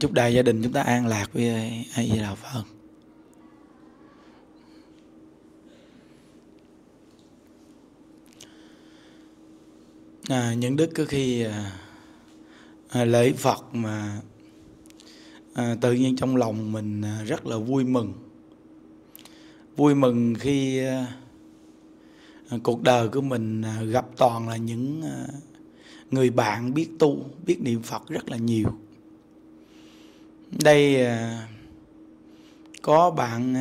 Chúc đại gia đình chúng ta an lạc với A Di Đà Phật. Những đức có khi lễ Phật mà tự nhiên trong lòng mình rất là vui mừng. Vui mừng khi cuộc đời của mình gặp toàn là những người bạn biết tu, biết niệm Phật rất là nhiều. Đây có bạn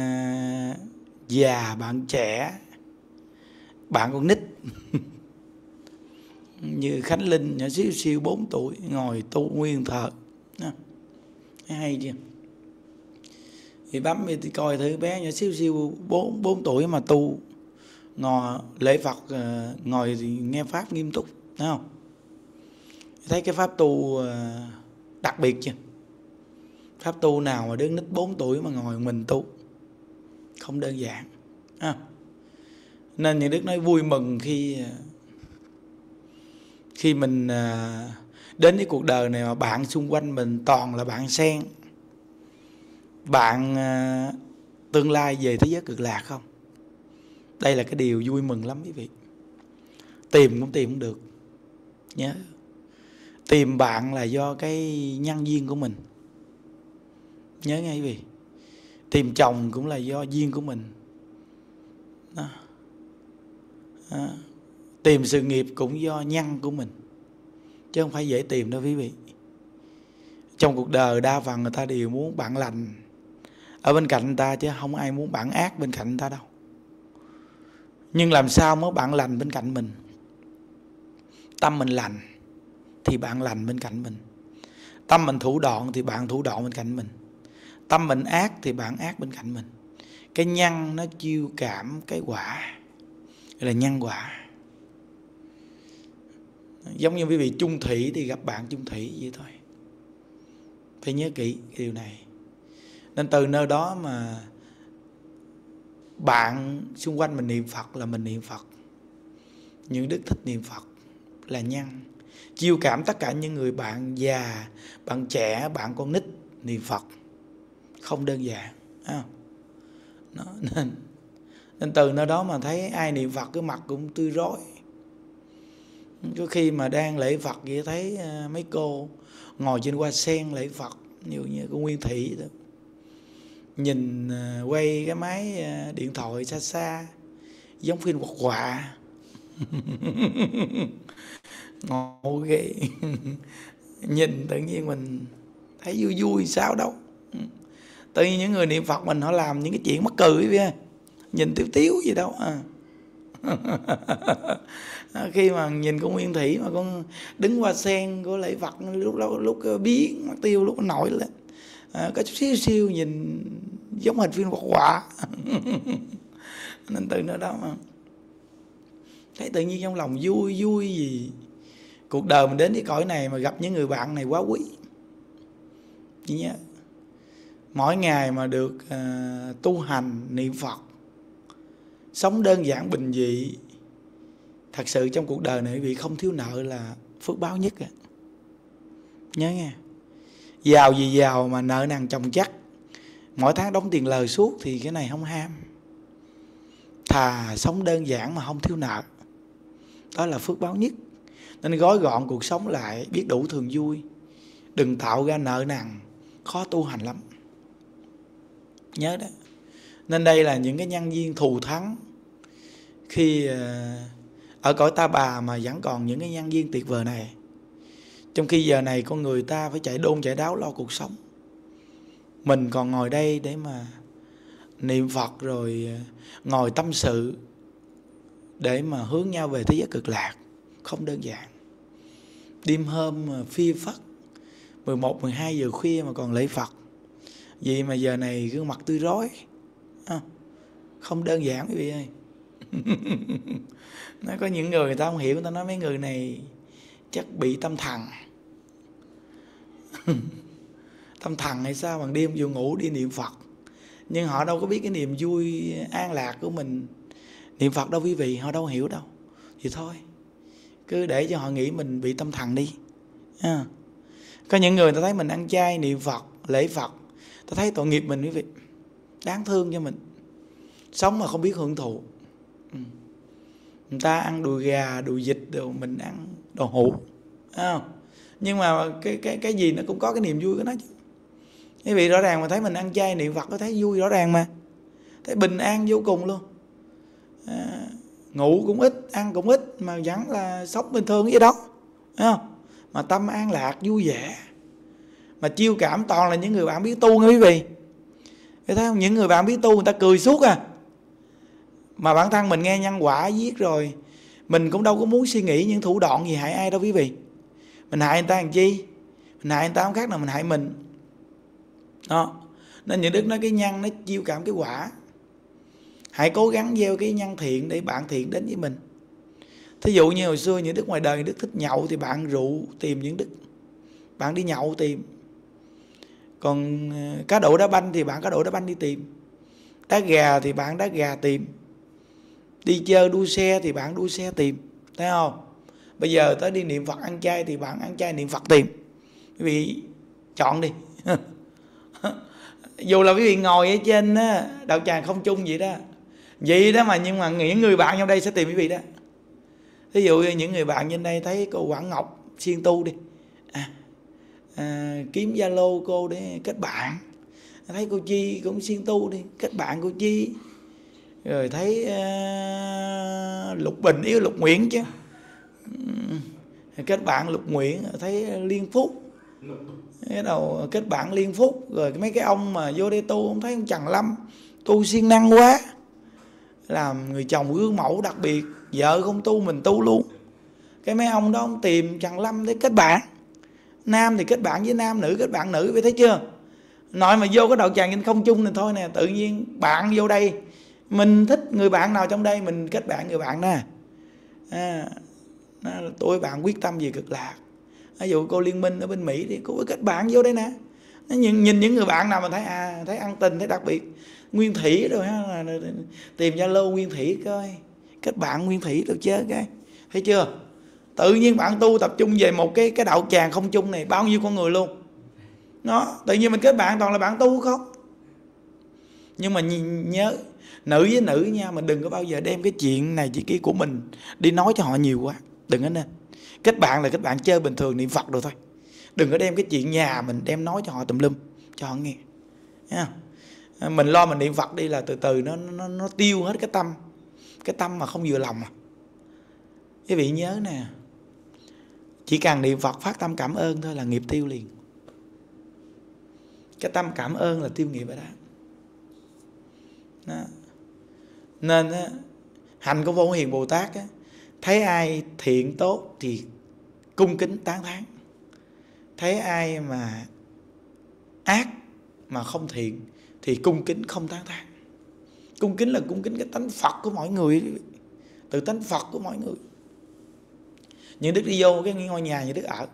già, bạn trẻ, bạn con nít như Khánh Linh nhỏ xíu xíu 4 tuổi ngồi tu nguyên thờ. Hay chưa? Thì bấm đi coi thử bé nhỏ xíu xíu 4 tuổi mà tu ngồi lễ Phật, ngồi nghe pháp nghiêm túc, thấy không? Thấy cái pháp tu đặc biệt chưa? Pháp tu nào mà đứa nít 4 tuổi mà ngồi mình tu không đơn giản. Nên những đức nói vui mừng khi mình đến cái cuộc đời này mà bạn xung quanh mình toàn là bạn sen, bạn tương lai về thế giới cực lạc không. Đây là cái điều vui mừng lắm quý vị. Tìm cũng được. Nhớ, tìm bạn là do cái nhân duyên của mình. Nhớ ngay quý vị. Tìm chồng cũng là do duyên của mình. Tìm sự nghiệp cũng do nhân của mình, chứ không phải dễ tìm đâu quý vị. Trong cuộc đời đa phần người ta đều muốn bạn lành ở bên cạnh người ta, chứ không ai muốn bạn ác bên cạnh người ta đâu. Nhưng làm sao mới bạn lành bên cạnh mình? Tâm mình lành thì bạn lành bên cạnh mình. Tâm mình thủ đoạn thì bạn thủ đoạn bên cạnh mình. Tâm mình ác thì bạn ác bên cạnh mình. Cái nhân nó chiêu cảm cái quả, gọi là nhân quả. Giống như quý vị chung thủy thì gặp bạn chung thủy vậy thôi. Phải nhớ kỹ cái điều này. Nên từ nơi đó mà bạn xung quanh mình niệm Phật là mình niệm Phật. Những đức thích niệm Phật là nhân. Chiêu cảm tất cả những người bạn già, bạn trẻ, bạn con nít niệm Phật không đơn giản. Nên từ nơi đó mà thấy ai niệm Phật cái mặt cũng tươi rói. Có khi mà đang lễ Phật vậy thấy mấy cô ngồi trên hoa sen lễ Phật, nhiều như cô Nguyên Thị đó. Nhìn quay cái máy điện thoại xa xa giống phim hoạt họa. Ngộ ghê. Nhìn tự nhiên mình thấy vui vui sao đâu. Tự nhiên những người niệm Phật mình họ làm những cái chuyện mắc cười vậy. Nhìn tiếu tiếu gì đâu à. Khi mà nhìn con Nguyên Thị mà con đứng qua sen của lễ Phật, lúc biến mắt tiêu, lúc nổi lên có chút xíu nhìn giống hình phim hoạt họa. Nên từ nơi đó mà thấy tự nhiên trong lòng vui vui gì. Cuộc đời mình đến cái cõi này mà gặp những người bạn này quá quý. Chỉ nhớ mỗi ngày mà được tu hành niệm Phật, sống đơn giản bình dị, thật sự trong cuộc đời này quý vị không thiếu nợ là phước báo nhất. Nhớ nghe. Giàu gì giàu mà nợ nần chồng chất, mỗi tháng đóng tiền lời suốt thì cái này không ham. Thà sống đơn giản mà không thiếu nợ, đó là phước báo nhất. Nên gói gọn cuộc sống lại, biết đủ thường vui, đừng tạo ra nợ nần, khó tu hành lắm. Nhớ đó. Nên đây là những cái nhân duyên thù thắng. Khi ở cõi ta bà mà vẫn còn những cái nhân duyên tuyệt vời này, trong khi giờ này con người ta phải chạy đôn chạy đáo lo cuộc sống, mình còn ngồi đây để mà niệm Phật rồi ngồi tâm sự để mà hướng nhau về thế giới cực lạc, không đơn giản. Đêm hôm phi phất 11, 12 giờ khuya mà còn lễ Phật, vậy mà giờ này gương mặt tươi rói, không đơn giản quý vị ơi. Nó có những người ta không hiểu, người ta nói mấy người này chắc bị tâm thần. Tâm thần hay sao bằng đêm vừa ngủ đi niệm Phật. Nhưng họ đâu có biết cái niềm vui an lạc của mình niệm Phật đâu quý vị, họ đâu hiểu đâu. Thì thôi, cứ để cho họ nghĩ mình bị tâm thần đi. Có những người ta thấy mình ăn chay, niệm Phật, lễ Phật, ta thấy tội nghiệp mình, quý vị. Đáng thương cho mình. Sống mà không biết hưởng thụ. Người ta ăn đùi gà, đùi vịt, mình ăn đồ hũ. Nhưng mà cái gì nó cũng có cái niềm vui của nó chứ. Quý vị rõ ràng mà thấy mình ăn chay, niệm Phật, nó thấy vui rõ ràng mà. Thấy bình an vô cùng luôn. Ngủ cũng ít, ăn cũng ít, mà vẫn là sống bình thường vậy đó. Thấy không? Mà tâm an lạc, vui vẻ. Mà chiêu cảm toàn là những người bạn biết tu nha quý vị. Thấy không? Những người bạn biết tu người ta cười suốt à. Mà bản thân mình nghe nhân quả viết rồi, mình cũng đâu có muốn suy nghĩ những thủ đoạn gì hại ai đâu quý vị. Mình hại người ta làm chi? Mình hại người ta không khác nào mình hại mình. Đó. Nên những đức nói cái nhân nó chiêu cảm cái quả. Hãy cố gắng gieo cái nhân thiện để bạn thiện đến với mình. Thí dụ như hồi xưa những đức ngoài đời, những đức thích nhậu thì bạn rượu tìm những đức, bạn đi nhậu tìm. Còn cá độ đá banh thì bạn cá độ đá banh đi tìm. Đá gà thì bạn đá gà tìm. Đi chơi đua xe thì bạn đua xe tìm. Thấy không? Bây giờ tới đi niệm Phật ăn chay thì bạn ăn chay niệm Phật tìm. Quý vị chọn đi. Dù là quý vị ngồi ở trên đạo tràng không chung vậy đó, vậy đó mà, nhưng mà những người bạn trong đây sẽ tìm quý vị đó. Ví dụ như những người bạn trên đây thấy cô Quảng Ngọc siêng tu đi, kiếm Zalo cô để kết bạn. Thấy cô Chi cũng siêng tu đi, kết bạn cô Chi. Rồi thấy Lục Bình yêu Lục Nguyễn chứ, kết bạn Lục Nguyễn. Thấy Liên Phúc, cái đầu kết bạn Liên Phúc. Rồi mấy cái ông mà vô đây tu, không thấy ông Trần Lâm tu siêng năng quá, làm người chồng gương mẫu đặc biệt, vợ không tu mình tu luôn. Cái mấy ông đó ông tìm Trần Lâm để kết bạn. Nam thì kết bạn với nam, nữ kết bạn nữ. Vậy thấy chưa? Nội mà vô cái đạo tràng không chung thì thôi nè, tự nhiên bạn vô đây, mình thích người bạn nào trong đây mình kết bạn người bạn đó. Tụi bạn quyết tâm về cực lạc. Ví dụ cô Liên Minh ở bên Mỹ thì cô kết bạn vô đây nè. Nhìn những người bạn nào mà thấy thấy ăn tình, thấy đặc biệt. Nguyên Thị rồi ha, tìm Zalo Nguyên Thị coi, kết bạn Nguyên Thị được chứ cái. Thấy chưa? Tự nhiên bạn tu tập trung về một cái đạo tràng không chung này, bao nhiêu con người luôn. Nó tự nhiên mình kết bạn toàn là bạn tu không. Nhưng mà nhớ, nữ với nữ nha, mình đừng có bao giờ đem cái chuyện này chuyện kia của mình đi nói cho họ nhiều quá. Đừng có nên. Kết bạn là kết bạn chơi bình thường, niệm Phật rồi thôi. Đừng có đem cái chuyện nhà mình đem nói cho họ tùm lum, cho họ nghe. Mình lo mình niệm Phật đi là từ từ nó tiêu hết cái tâm. Cái tâm mà không vừa lòng à. Quý vị nhớ nè, chỉ cần niệm Phật phát tâm cảm ơn thôi là nghiệp tiêu liền. Cái tâm cảm ơn là tiêu nghiệp ở đó. Đó. Nên á, hành của Vô Hiền Bồ Tát á, thấy ai thiện tốt thì cung kính tán thán. Thấy ai mà ác mà không thiện thì cung kính không tán thán. Cung kính là cung kính cái tánh Phật của mọi người, từ tánh Phật của mọi người. Những đức đi vô cái ngôi nhà những đức ở,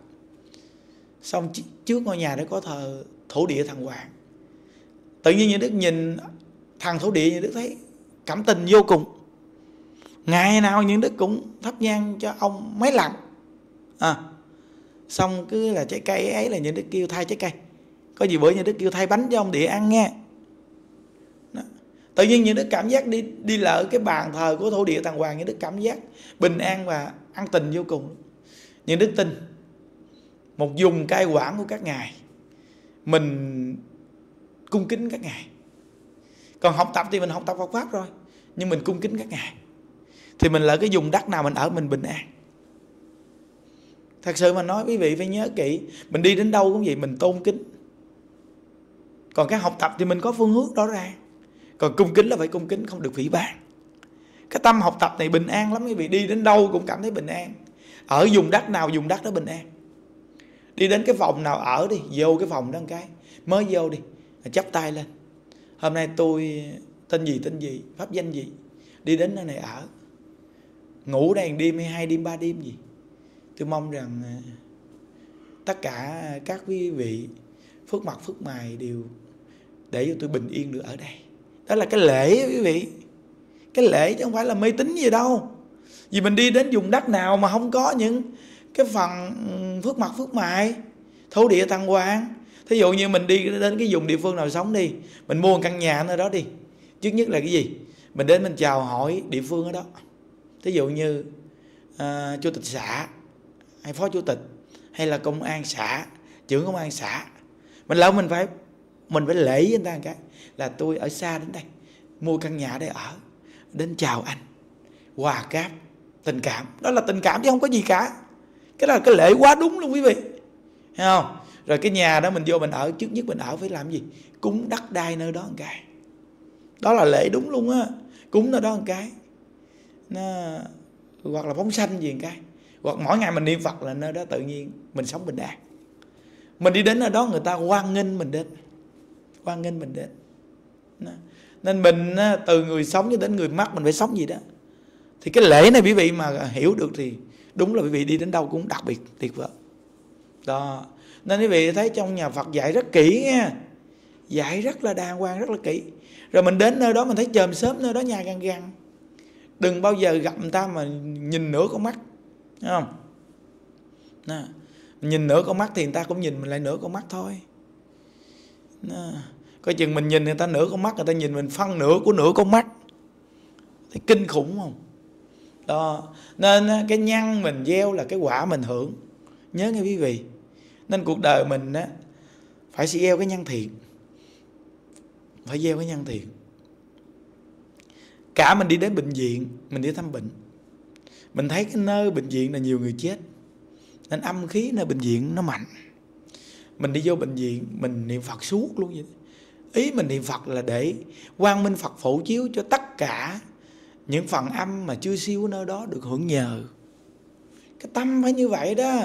xong trước ngôi nhà đó có thờ Thổ Địa thằng Hoàng. Tự nhiên những đức nhìn thằng Thổ Địa, những đức thấy cảm tình vô cùng. Ngày nào những đức cũng thắp nhang cho ông mấy lần. Xong cứ là trái cây ấy là những đức kêu thay trái cây. Có gì bữa những đức kêu thay bánh cho ông Địa ăn nghe. Tự nhiên những đức cảm giác đi lỡ cái bàn thờ của Thổ Địa thằng Hoàng, những đức cảm giác bình an và an tình vô cùng. Những đức tin một dùng cai quản của các ngài, mình cung kính các ngài. Còn học tập thì mình học tập Phật pháp rồi, nhưng mình cung kính các ngài thì mình lỡ cái vùng đất nào mình ở mình bình an. Thật sự mà nói quý vị phải nhớ kỹ, mình đi đến đâu cũng vậy, mình tôn kính. Còn cái học tập thì mình có phương hướng rõ ràng. Còn cung kính là phải cung kính, không được phỉ báng. Cái tâm học tập này bình an lắm quý vị. Đi đến đâu cũng cảm thấy bình an. Ở vùng đất nào vùng đất đó bình an. Đi đến cái phòng nào ở đi, vô cái phòng đó một cái, mới vô đi, chắp tay lên. Hôm nay tôi tên gì, pháp danh gì, đi đến nơi này ở. Ngủ đây đêm hay 2 đêm 3 đêm gì. Tôi mong rằng tất cả các quý vị phước mặt phước mày đều để cho tôi bình yên được ở đây. Đó là cái lễ quý vị. Cái lễ chứ không phải là mê tín gì đâu. Vì mình đi đến vùng đất nào mà không có những cái phần phước mặt phước mại thổ địa tăng quang. Thí dụ như mình đi đến cái vùng địa phương nào sống đi, mình mua một căn nhà ở đó đi, trước nhất là cái gì? Mình đến mình chào hỏi địa phương ở đó. Thí dụ như chủ tịch xã hay phó chủ tịch, hay là công an xã, trưởng công an xã, mình lỡ mình phải lễ với người ta một cái là tôi ở xa đến đây, mua căn nhà để ở, đến chào anh, hòa cáp, tình cảm. Đó là tình cảm chứ không có gì cả. Cái đó là cái lễ quá đúng luôn quý vị, thấy không? Rồi cái nhà đó mình vô mình ở, trước nhất mình ở phải làm gì? Cúng đất đai nơi đó một cái. Đó là lễ đúng luôn á. Cúng nơi đó một cái nó, hoặc là phóng sanh gì một cái, hoặc mỗi ngày mình niệm Phật là nơi đó tự nhiên mình sống bình an. Mình đi đến nơi đó người ta hoan nghênh mình đến, hoan nghênh mình đến. Nên mình từ người sống cho đến người mất mình phải sống gì đó. Thì cái lễ này quý vị mà hiểu được thì đúng là quý vị đi đến đâu cũng đặc biệt tuyệt vời đó. Nên quý vị thấy trong nhà Phật dạy rất kỹ nha, dạy rất là đàng hoàng, rất là kỹ. Rồi mình đến nơi đó mình thấy chòm xóm nơi đó nhà gan gan, đừng bao giờ gặp người ta mà nhìn nửa con mắt, thấy không? Nà, nhìn nửa con mắt thì người ta cũng nhìn mình lại nửa con mắt thôi. Nà, coi chừng mình nhìn người ta nửa con mắt, người ta nhìn mình phân nửa của nửa con mắt, thấy kinh khủng không? Đó. Nên cái nhân mình gieo là cái quả mình hưởng, nhớ nghe quý vị. Nên cuộc đời mình á, phải gieo cái nhân thiện, phải gieo cái nhân thiện. Cả mình đi đến bệnh viện, mình đi thăm bệnh, mình thấy cái nơi bệnh viện là nhiều người chết, nên âm khí nơi bệnh viện nó mạnh. Mình đi vô bệnh viện, mình niệm Phật suốt luôn vậy. Ý mình niệm Phật là để quang minh Phật phổ chiếu cho tất cả những phần âm mà chưa siêu nơi đó được hưởng nhờ. Cái tâm phải như vậy đó.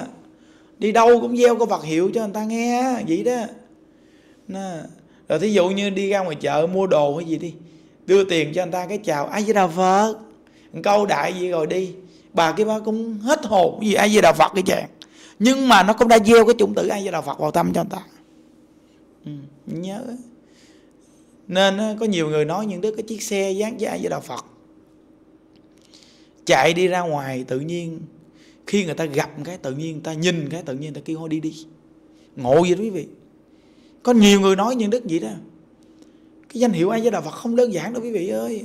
Đi đâu cũng gieo cái vật hiệu cho người ta nghe vậy đó. Rồi thí dụ như đi ra ngoài chợ mua đồ hay gì đi, đưa tiền cho người ta cái chào A Di Đà Phật, câu đại gì rồi đi, bà kia bà cũng hết hồn gì A Di Đà Phật cái chàng. Nhưng mà nó cũng đã gieo cái chủng tử A Di Đà Phật vào tâm cho người ta. Nhớ. Nên có nhiều người nói những đứa cái chiếc xe dán với A Di Đà Phật chạy đi ra ngoài, tự nhiên khi người ta gặp cái tự nhiên người ta nhìn cái tự nhiên người ta kêu hô đi đi. Ngộ vậy đó quý vị. Có nhiều người nói những đức vậy đó. Cái danh hiệu A Di Đà Phật không đơn giản đâu quý vị ơi.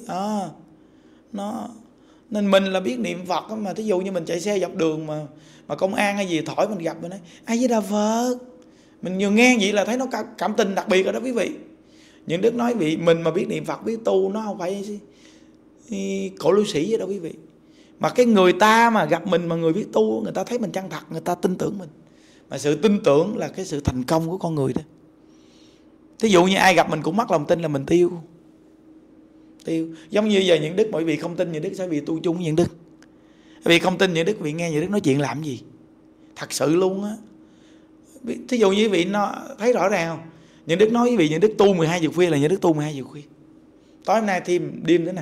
Nó nên mình là biết niệm Phật mà, thí dụ như mình chạy xe dọc đường mà công an hay gì thổi mình gặp mình nói A Di Đà Phật. Mình vừa nghe vậy là thấy nó cảm tình đặc biệt rồi đó quý vị. Những đức nói vị mình mà biết niệm Phật biết tu nó không phải cổ lưu sĩ vậy đâu quý vị. Mà cái người ta mà gặp mình mà người biết tu, người ta thấy mình chân thật, người ta tin tưởng mình. Mà sự tin tưởng là cái sự thành công của con người đó. Thí dụ như ai gặp mình cũng mất lòng tin là mình tiêu. Giống như giờ những đức mọi vị không tin những đức sẽ bị tu chung với những đức. Vì không tin những đức vị nghe những đức nói chuyện làm gì. Thật sự luôn á. Thí dụ như vị nó thấy rõ ràng không? Những đức nói với vị những đức tu 12 giờ khuya là những đức tu 12 giờ khuya. Tối hôm nay thêm đêm nữa nè.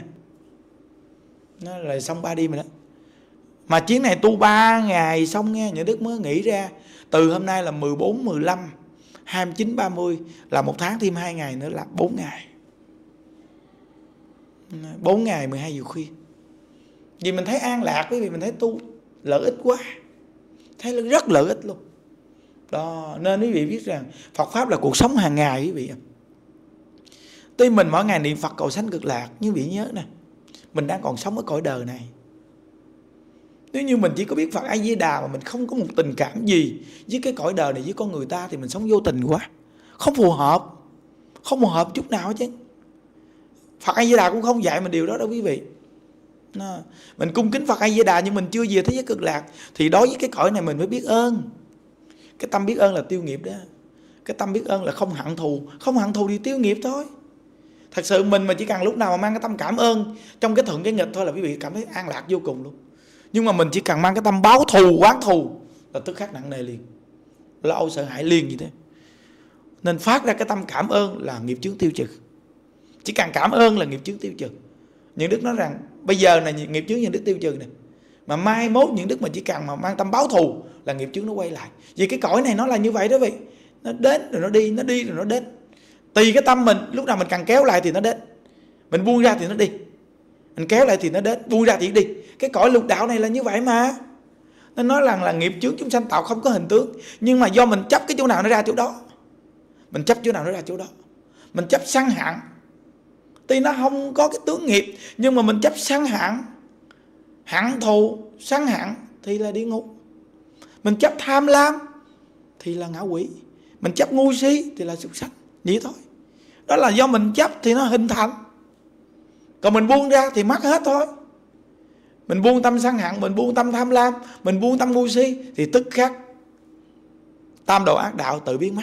Nó là xong 3 đêm rồi đó. Mà chuyến này tu 3 ngày xong nghe, những đức mới nghĩ ra từ hôm nay là 14, 15, 29, 30 là 1 tháng thêm 2 ngày nữa là 4 ngày. 4 ngày 12 giờ khuya. Vì mình thấy an lạc quý vị, mình thấy tu lợi ích quá. Thấy rất lợi ích luôn. Đó, nên quý vị biết rằng Phật pháp là cuộc sống hàng ngày quý vị. Tuy mình mỗi ngày niệm Phật cầu sanh cực lạc, nhưng quý vị nhớ nè, mình đang còn sống ở cõi đời này. Nếu như mình chỉ có biết Phật A Di Đà mà mình không có một tình cảm gì với cái cõi đời này, với con người ta, thì mình sống vô tình quá, không phù hợp, không phù hợp chút nào chứ. Phật A Di Đà cũng không dạy mình điều đó đâu quý vị. Mình cung kính Phật A Di Đà nhưng mình chưa về thế giới cực lạc, thì đối với cái cõi này mình mới biết ơn. Cái tâm biết ơn là tiêu nghiệp đó. Cái tâm biết ơn là không hận thù. Không hận thù thì tiêu nghiệp thôi. Thật sự mình mà chỉ cần lúc nào mà mang cái tâm cảm ơn trong cái thuận cái nghịch thôi là quý vị cảm thấy an lạc vô cùng luôn. Nhưng mà mình chỉ cần mang cái tâm báo thù, oán thù là tức khắc nặng nề liền, lo sợ hãi liền như thế. Nên phát ra cái tâm cảm ơn là nghiệp chướng tiêu trừ. Chỉ cần cảm ơn là nghiệp chướng tiêu trừ. Những đức nói rằng bây giờ là nghiệp chướng những đức tiêu trừ này, mà mai mốt những đức mà chỉ cần mà mang tâm báo thù là nghiệp chướng nó quay lại. Vì cái cõi này nó là như vậy đó vậy. Nó đến rồi nó đi, nó đi rồi nó đến. Tùy cái tâm mình, lúc nào mình càng kéo lại thì nó đến, mình buông ra thì nó đi, mình kéo lại thì nó đến, buông ra thì đi. Cái cõi lục đạo này là như vậy mà. Nó nói rằng là nghiệp chướng chúng sanh tạo không có hình tướng, nhưng mà do mình chấp cái chỗ nào nó ra chỗ đó. Mình chấp chỗ nào nó ra chỗ đó. Mình chấp sân hận, tuy nó không có cái tướng nghiệp, nhưng mà mình chấp sân hận, hận thù, sân hận thì là địa ngục. Mình chấp tham lam thì là ngạ quỷ. Mình chấp ngu si thì là súc sanh. Vậy thôi. Đó là do mình chấp thì nó hình thành. Còn mình buông ra thì mất hết thôi. Mình buông tâm sân hận, mình buông tâm tham lam, mình buông tâm ngu si thì tức khắc tam đồ ác đạo tự biến mất.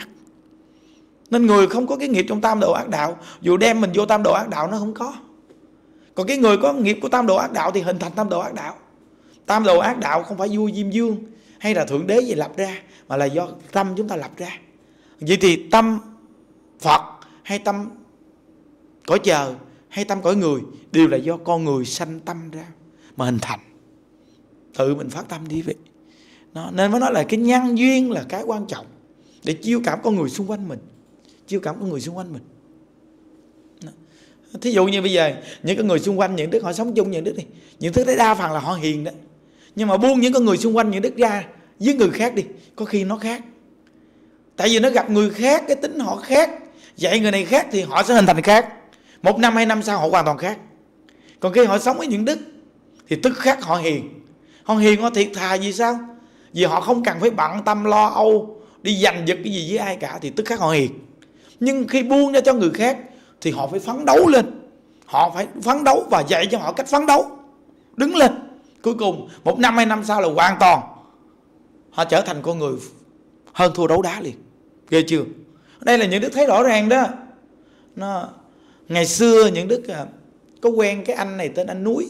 Nên người không có cái nghiệp trong tam đồ ác đạo, dù đem mình vô tam đồ ác đạo nó không có. Còn cái người có nghiệp của tam đồ ác đạo thì hình thành tam đồ ác đạo. Tam đồ ác đạo không phải vua Diêm Vương hay là Thượng Đế gì lập ra, mà là do tâm chúng ta lập ra. Vậy thì tâm Phật hay tâm cõi trời hay tâm cõi người đều là do con người sanh tâm ra mà hình thành. Tự mình phát tâm đi vậy. Nên mới nói là cái nhân duyên là cái quan trọng để chiêu cảm con người xung quanh mình. Chiêu cảm con người xung quanh mình. Thí dụ như bây giờ những cái người xung quanh những đức họ sống chung những đức đi, những đức đấy đa phần là họ hiền đó. Nhưng mà buông những con người xung quanh những đức ra với người khác đi, có khi nó khác. Tại vì nó gặp người khác, cái tính họ khác, dạy người này khác thì họ sẽ hình thành khác. Một năm, hai năm sau họ hoàn toàn khác. Còn khi họ sống với những đức thì tức khắc họ hiền. Họ hiền họ thiệt thà vì sao? Vì họ không cần phải bận tâm lo âu đi giành giật cái gì với ai cả, thì tức khắc họ hiền. Nhưng khi buông ra cho người khác thì họ phải phấn đấu lên. Họ phải phấn đấu và dạy cho họ cách phấn đấu, đứng lên. Cuối cùng một năm hay năm sau là hoàn toàn họ trở thành con người hơn thua đấu đá liền. Ghê chưa? Đây là những đức thấy rõ ràng đó. Ngày xưa những đức có quen cái anh này tên anh Núi.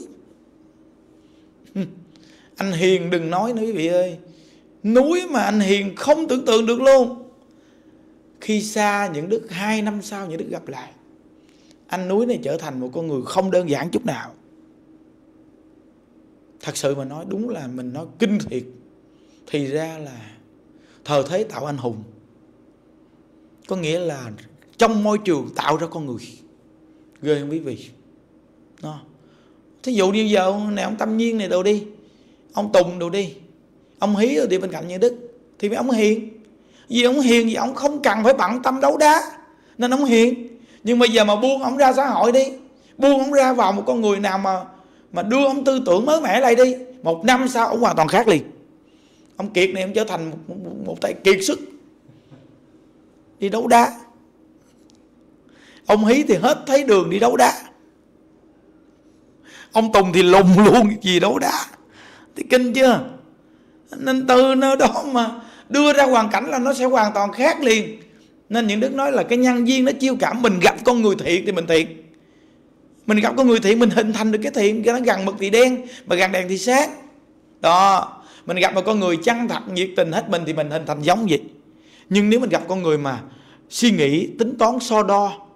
Anh hiền đừng nói nữa quý vị ơi. Núi mà anh hiền không tưởng tượng được luôn. Khi xa những đức 2 năm sau những đức gặp lại, anh Núi này trở thành một con người không đơn giản chút nào. Thật sự mà nói đúng là mình nói kinh thiệt. Thì ra là thời thế tạo anh hùng, có nghĩa là trong môi trường tạo ra con người. Ghê không quý vị? Thí dụ như giờ này ông Tâm Nhiên này đồ đi, ông Tùng đồ đi, ông Hí đồ đi bên cạnh như đức thì ông hiền. Vì ông hiền thì ông không cần phải bận tâm đấu đá nên ông hiền. Nhưng bây giờ mà buông ông ra xã hội đi, buông ông ra vào một con người nào mà đưa ông tư tưởng mới mẻ lại đi, một năm sau ông hoàn toàn khác liền. Ông Kiệt này ông trở thành một tay kiệt sức đi đấu đá. Ông Hí thì hết thấy đường đi đấu đá. Ông Tùng thì lùng luôn gì đấu đá. Thì kinh chưa? Nên từ nơi đó mà đưa ra hoàn cảnh là nó sẽ hoàn toàn khác liền. Nên những đức nói là cái nhân duyên nó chiêu cảm. Mình gặp con người thiện thì mình thiện, mình gặp con người thiện mình hình thành được cái thiện. Nó gần mực thì đen mà gần đèn thì sáng. Đó, mình gặp một con người chân thật nhiệt tình hết mình thì mình hình thành giống vậy. Nhưng nếu mình gặp con người mà suy nghĩ tính toán so đo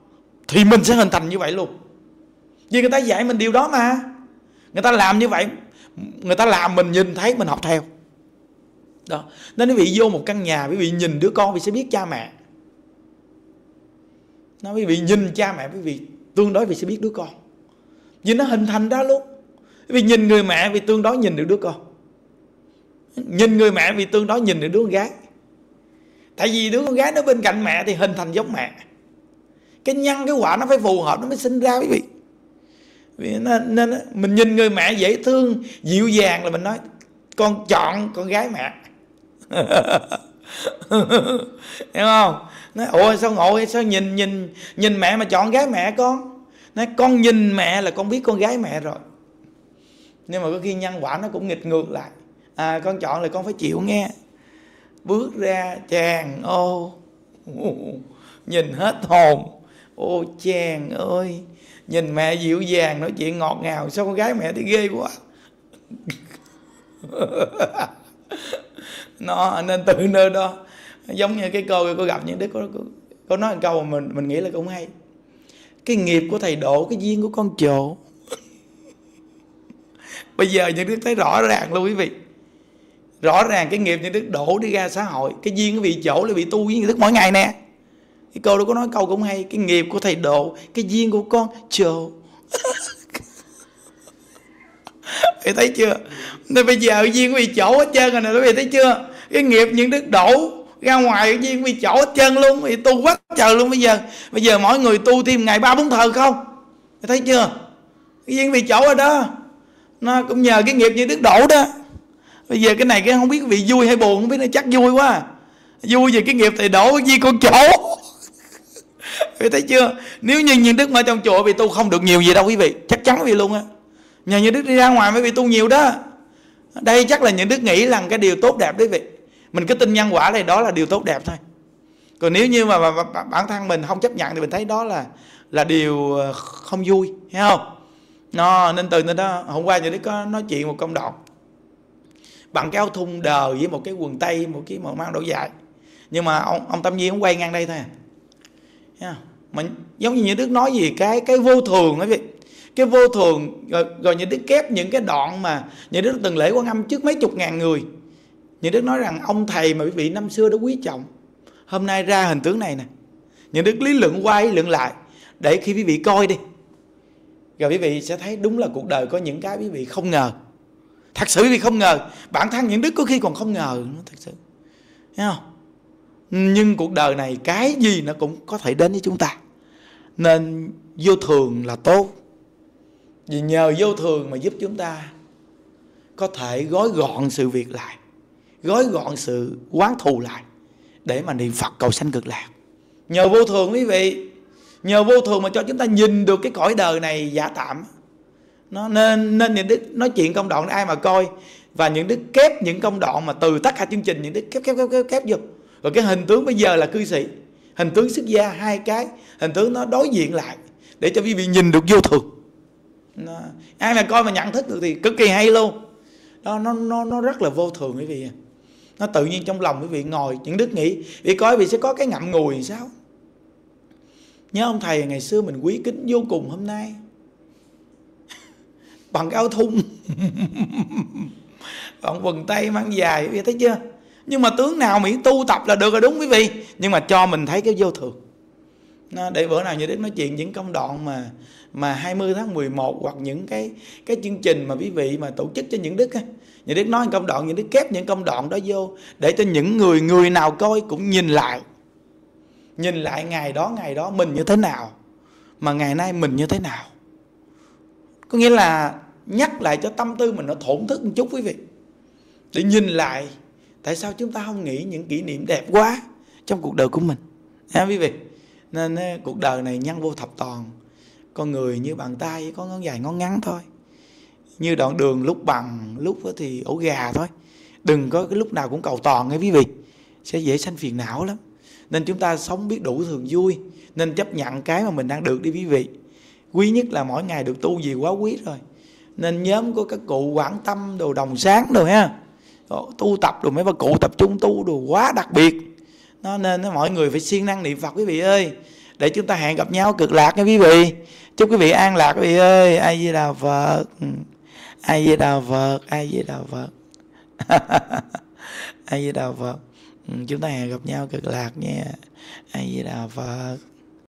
thì mình sẽ hình thành như vậy luôn. Vì người ta dạy mình điều đó mà. Người ta làm như vậy, người ta làm mình nhìn thấy mình học theo. Đó. Nên quý vị vô một căn nhà, quý vị nhìn đứa con, quý vị sẽ biết cha mẹ. Nó quý vị nhìn cha mẹ, quý vị tương đối quý vị sẽ biết đứa con. Vì nó hình thành ra luôn. Quý vị nhìn người mẹ, quý vị tương đối nhìn được đứa con. Nhìn người mẹ, quý vị tương đối nhìn được đứa con gái. Tại vì đứa con gái nó bên cạnh mẹ thì hình thành giống mẹ. Cái nhân cái quả nó phải phù hợp nó mới sinh ra quý vị. Nên mình nhìn người mẹ dễ thương, dịu dàng là mình nói con chọn con gái mẹ. Hiểu không? Nói ủa sao ngồi sao nhìn mẹ mà chọn gái mẹ con. Nói con nhìn mẹ là con biết con gái mẹ rồi. Nhưng mà có khi nhân quả nó cũng nghịch ngược lại. À con chọn là con phải chịu nghe. Bước ra chàng ô, nhìn hết hồn. Ô chàng ơi, nhìn mẹ dịu dàng nói chuyện ngọt ngào, sao con gái mẹ thì ghê quá. Nó nên từ nơi đó. Giống như cái cô gặp những đứa cô nói một câu mà mình nghĩ là cũng hay. Cái nghiệp của thầy đổ, cái duyên của con trổ. Bây giờ những đứa thấy rõ ràng luôn quý vị. Rõ ràng cái nghiệp những đứa đổ đi ra xã hội, cái duyên của vị trổ là bị tu với những đứa mỗi ngày nè. Cái cô đó có nói câu cũng hay. Cái nghiệp của thầy độ, cái duyên của con trổ. Thấy chưa? Nên bây giờ duyên vì chỗ hết trơn rồi nè quý vị, thấy chưa? Cái nghiệp những đức đổ ra ngoài duyên vì chỗ hết trơn luôn, thì tu quá trời luôn. Bây giờ mỗi người tu thêm ngày 3-4 thờ không, thấy chưa? Cái duyên vì chỗ ở đó nó cũng nhờ cái nghiệp những đức đổ đó. Bây giờ cái này cái không biết vị vui hay buồn, không biết, nó chắc vui quá. Vui về cái nghiệp thì đổ cái gì con chỗ. Quý thấy chưa? Nếu như Nhuận Đức mà trong chùa vì tu không được nhiều gì đâu quý vị, chắc chắn vì luôn á. Nhờ Nhuận Đức đi ra ngoài mới bị tu nhiều đó. Đây chắc là Nhuận Đức nghĩ là cái điều tốt đẹp quý vị. Mình cứ tin nhân quả này đó là điều tốt đẹp thôi. Còn nếu như mà bản thân mình không chấp nhận thì mình thấy đó là điều không vui, thấy không? Nó nên từ đó hôm qua Nhuận Đức có nói chuyện một công đoạn bằng cái áo thun đờ với một cái quần tây, một cái màu mang đổ dài. Nhưng mà ông Tâm Nhiên cũng quay ngang đây thôi à. Yeah. Mình giống như Nhuận Đức nói gì cái vô thường ấy, cái vô thường rồi Nhuận Đức kép những cái đoạn mà Nhuận Đức từng lễ Quan Âm trước mấy chục ngàn người. Nhuận Đức nói rằng ông thầy mà quý vị năm xưa đã quý trọng, hôm nay ra hình tướng này nè. Nhuận Đức lý luận qua lý luận lại để khi quý vị coi đi, rồi quý vị sẽ thấy đúng là cuộc đời có những cái quý vị không ngờ. Thật sự quý vị không ngờ, bản thân Nhuận Đức có khi còn không ngờ nó thật sự, thấy không? Nhưng cuộc đời này cái gì nó cũng có thể đến với chúng ta. Nên vô thường là tốt. Vì nhờ vô thường mà giúp chúng ta có thể gói gọn sự việc lại, gói gọn sự oán thù lại, để mà niệm Phật cầu sanh cực lạc. Nhờ vô thường quý vị, nhờ vô thường mà cho chúng ta nhìn được cái cõi đời này giả tạm. Nó nên Nhuận Đức nói chuyện công đoạn ai mà coi. Và Nhuận Đức kép những công đoạn mà từ tất cả chương trình Nhuận Đức kép vô. Rồi cái hình tướng bây giờ là cư sĩ, hình tướng xuất gia, hai cái hình tướng nó đối diện lại để cho quý vị nhìn được vô thường. Ai mà coi mà nhận thức được thì cực kỳ hay luôn. Đó, nó rất là vô thường quý vị. Nó tự nhiên trong lòng quý vị ngồi, những đức nghĩ vì coi vì sẽ có cái ngậm ngùi sao. Nhớ ông thầy ngày xưa mình quý kính vô cùng, hôm nay bằng cái áo thun, bằng quần tây mang dài, quý vị thấy chưa? Nhưng mà tướng nào miễn tu tập là được rồi đúng quý vị. Nhưng mà cho mình thấy cái vô thường. Để bữa nào Nhuận Đức nói chuyện những công đoạn mà 20 tháng 11 hoặc những cái chương trình mà quý vị mà tổ chức cho Nhuận Đức. Nhuận Đức nói công đoạn, Nhuận Đức kép những công đoạn đó vô để cho những người nào coi cũng nhìn lại. Nhìn lại ngày đó mình như thế nào, mà ngày nay mình như thế nào. Có nghĩa là nhắc lại cho tâm tư mình nó thổn thức một chút quý vị. Để nhìn lại tại sao chúng ta không nghĩ những kỷ niệm đẹp quá trong cuộc đời của mình, ha quý vị? Nên cuộc đời này nhân vô thập toàn, con người như bàn tay có ngón dài ngón ngắn thôi, như đoạn đường lúc bằng lúc thì ổ gà thôi. Đừng có cái lúc nào cũng cầu toàn nghe quý vị, sẽ dễ sanh phiền não lắm. Nên chúng ta sống biết đủ thường vui, nên chấp nhận cái mà mình đang được đi quý vị. Quý nhất là mỗi ngày được tu gì quá quý rồi. Nên nhóm của các cụ Quảng Tâm đồ Đồng Sáng rồi ha, tu tập rồi mấy bà cụ tập trung tu đồ quá đặc biệt. Nên mọi người phải siêng năng niệm Phật quý vị ơi, để chúng ta hẹn gặp nhau cực lạc nha quý vị. Chúc quý vị an lạc quý vị ơi. A Di Đà Phật, A Di Đà Phật, A Di Đà Phật, A Di Đà Phật. Chúng ta hẹn gặp nhau cực lạc nha. A Di Đà Phật.